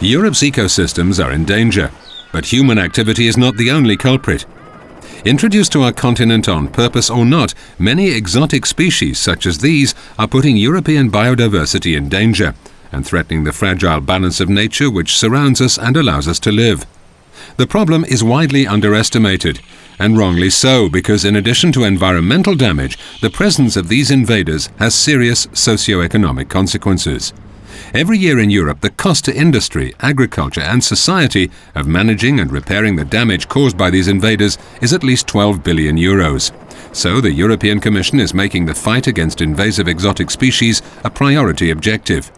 Europe's ecosystems are in danger, but human activity is not the only culprit. Introduced to our continent on purpose or not, many exotic species such as these are putting European biodiversity in danger and threatening the fragile balance of nature which surrounds us and allows us to live. The problem is widely underestimated, and wrongly so, because in addition to environmental damage, the presence of these invaders has serious socio-economic consequences. Every year in Europe, the cost to industry, agriculture and society of managing and repairing the damage caused by these invaders is at least 12 billion euros. So the European Commission is making the fight against invasive exotic species a priority objective.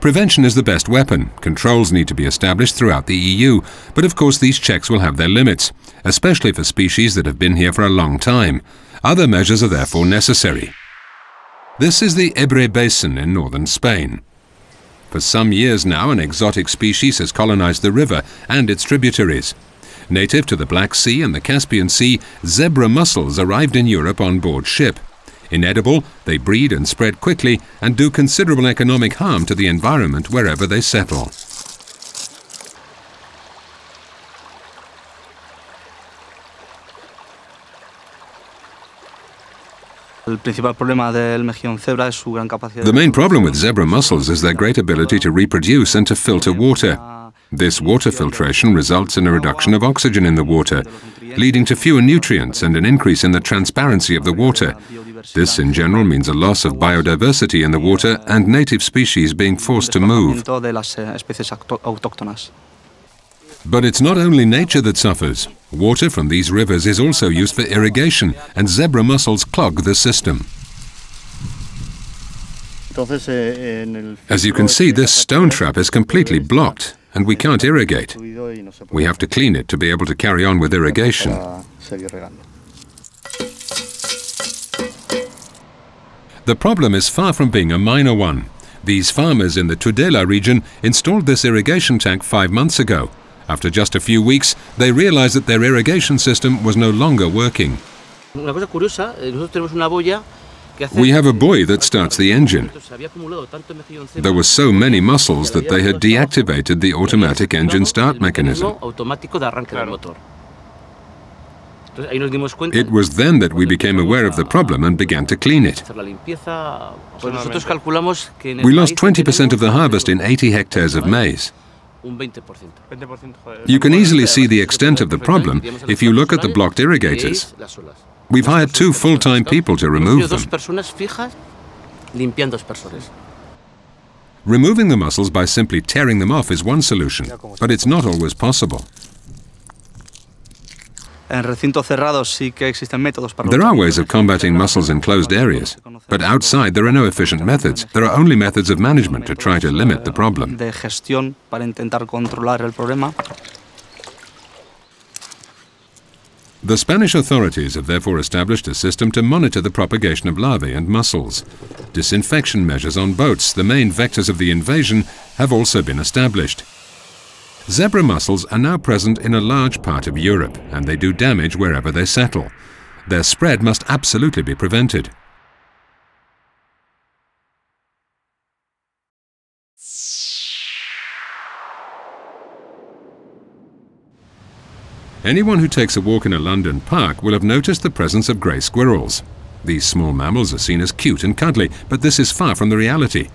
Prevention is the best weapon. Controls need to be established throughout the EU, but of course these checks will have their limits, especially for species that have been here for a long time. Other measures are therefore necessary. This is the Ebre Basin in northern Spain. For some years now, an exotic species has colonized the river and its tributaries. Native to the Black Sea and the Caspian Sea, zebra mussels arrived in Europe on board ship. Inedible, they breed and spread quickly and do considerable economic harm to the environment wherever they settle. The main problem with zebra mussels is their great ability to reproduce and to filter water. This water filtration results in a reduction of oxygen in the water, leading to fewer nutrients and an increase in the transparency of the water. This in general means a loss of biodiversity in the water and native species being forced to move. But it's not only nature that suffers. Water from these rivers is also used for irrigation, and zebra mussels clog the system. As you can see, this stone trap is completely blocked, and we can't irrigate. We have to clean it to be able to carry on with irrigation. The problem is far from being a minor one. These farmers in the Tudela region installed this irrigation tank 5 months ago. After just a few weeks, they realized that their irrigation system was no longer working. We have a buoy that starts the engine. There were so many mussels that they had deactivated the automatic engine start mechanism. It was then that we became aware of the problem and began to clean it. We lost 20% of the harvest in 80 hectares of maize. You can easily see the extent of the problem if you look at the blocked irrigators. We've hired 2 full-time people to remove them. Removing the mussels by simply tearing them off is one solution, but it's not always possible. There are ways of combating mussels in closed areas, but outside there are no efficient methods. There are only methods of management to try to limit the problem. The Spanish authorities have therefore established a system to monitor the propagation of larvae and mussels. Disinfection measures on boats, the main vectors of the invasion, have also been established. Zebra mussels are now present in a large part of Europe, and they do damage wherever they settle. Their spread must absolutely be prevented. Anyone who takes a walk in a London park will have noticed the presence of grey squirrels. These small mammals are seen as cute and cuddly, but this is far from the reality.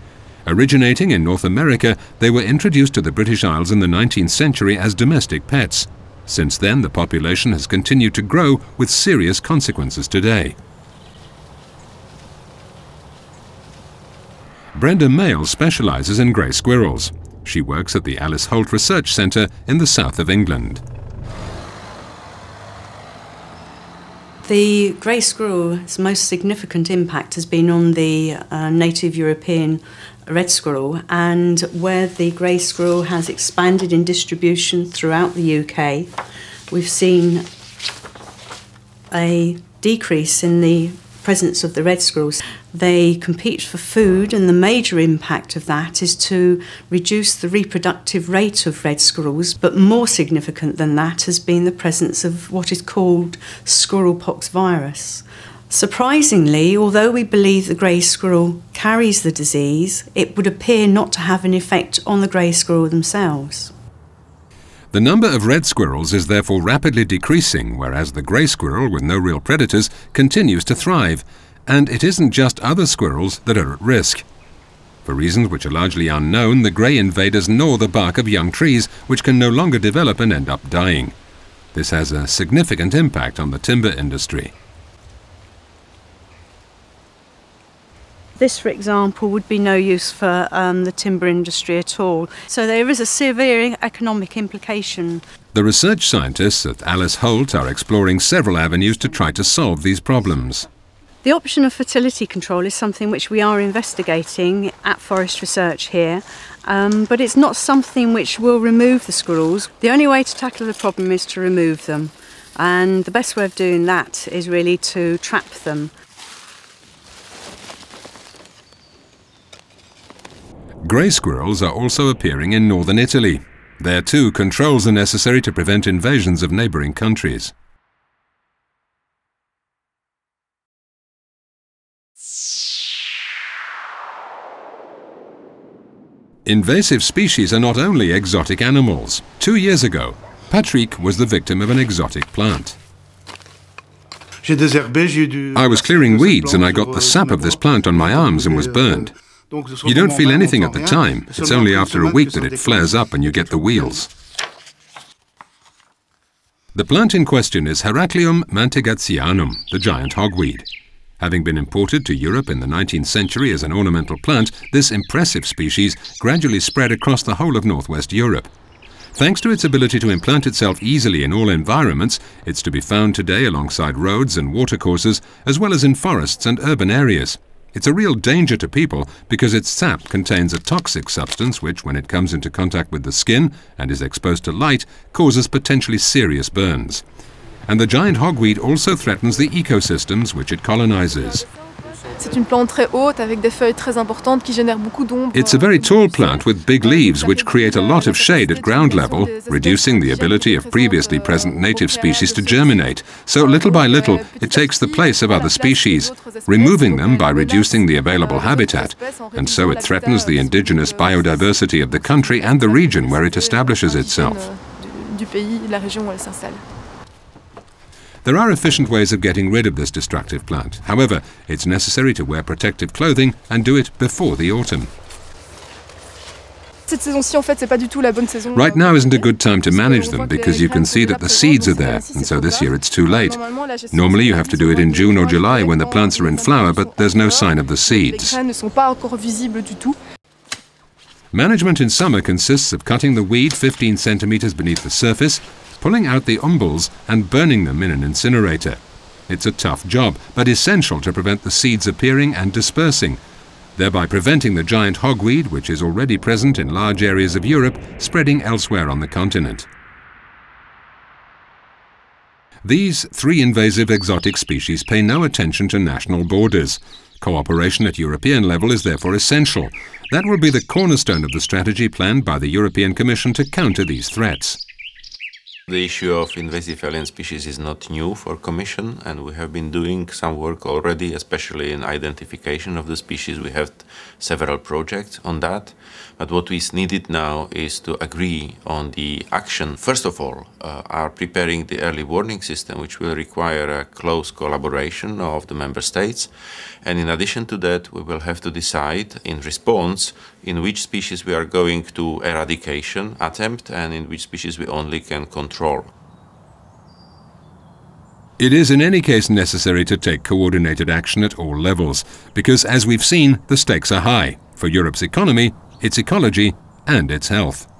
Originating in North America, they were introduced to the British Isles in the 19th century as domestic pets. Since then, the population has continued to grow with serious consequences today. Brenda Mayle specializes in grey squirrels. She works at the Alice Holt Research Centre in the south of England. The grey squirrel's most significant impact has been on the native European red squirrel, and where the grey squirrel has expanded in distribution throughout the UK, we've seen a decrease in the presence of the red squirrels. They compete for food, and the major impact of that is to reduce the reproductive rate of red squirrels, but more significant than that has been the presence of what is called squirrel pox virus. Surprisingly, although we believe the grey squirrel carries the disease, it would appear not to have an effect on the grey squirrel themselves. The number of red squirrels is therefore rapidly decreasing, whereas the grey squirrel, with no real predators, continues to thrive. And it isn't just other squirrels that are at risk. For reasons which are largely unknown, the grey invaders gnaw the bark of young trees, which can no longer develop and end up dying. This has a significant impact on the timber industry. This, for example, would be no use for the timber industry at all. So there is a severe economic implication. The research scientists at Alice Holt are exploring several avenues to try to solve these problems. The option of fertility control is something which we are investigating at Forest Research here, but it's not something which will remove the squirrels. The only way to tackle the problem is to remove them, and the best way of doing that is really to trap them. Grey squirrels are also appearing in northern Italy. There too, controls are necessary to prevent invasions of neighbouring countries. Invasive species are not only exotic animals. 2 years ago, Patrick was the victim of an exotic plant. I was clearing weeds and I got the sap of this plant on my arms and was burned. You don't feel anything at the time. It's only after a week that it flares up and you get the wheals. The plant in question is Heracleum mantegazzianum, the giant hogweed. Having been imported to Europe in the 19th century as an ornamental plant, this impressive species gradually spread across the whole of northwest Europe. Thanks to its ability to implant itself easily in all environments, it's to be found today alongside roads and watercourses, as well as in forests and urban areas. It's a real danger to people because its sap contains a toxic substance which, when it comes into contact with the skin and is exposed to light, causes potentially serious burns. And the giant hogweed also threatens the ecosystems which it colonizes. It's a very tall plant with big leaves which create a lot of shade at ground level, reducing the ability of previously present native species to germinate. So little by little, it takes the place of other species, removing them by reducing the available habitat, and so it threatens the indigenous biodiversity of the country and the region where it establishes itself. There are efficient ways of getting rid of this destructive plant. However, it's necessary to wear protective clothing and do it before the autumn. Right now isn't a good time to manage them because you can see that the seeds are there, and so this year it's too late. Normally you have to do it in June or July when the plants are in flower, but there's no sign of the seeds. Management in summer consists of cutting the weed 15 centimetres beneath the surface, pulling out the umbels and burning them in an incinerator. It's a tough job, but essential to prevent the seeds appearing and dispersing, thereby preventing the giant hogweed, which is already present in large areas of Europe, spreading elsewhere on the continent. These three invasive exotic species pay no attention to national borders. Cooperation at European level is therefore essential. That will be the cornerstone of the strategy planned by the European Commission to counter these threats. The issue of invasive alien species is not new for Commission, and we have been doing some work already, especially in identification of the species. We have several projects on that, but what is needed now is to agree on the action. First of all, are preparing the early warning system, which will require a close collaboration of the member states, and in addition to that we will have to decide in response in which species we are going to eradication attempt and in which species we only can control. It is in any case necessary to take coordinated action at all levels, because as we've seen, the stakes are high for Europe's economy, its ecology and its health.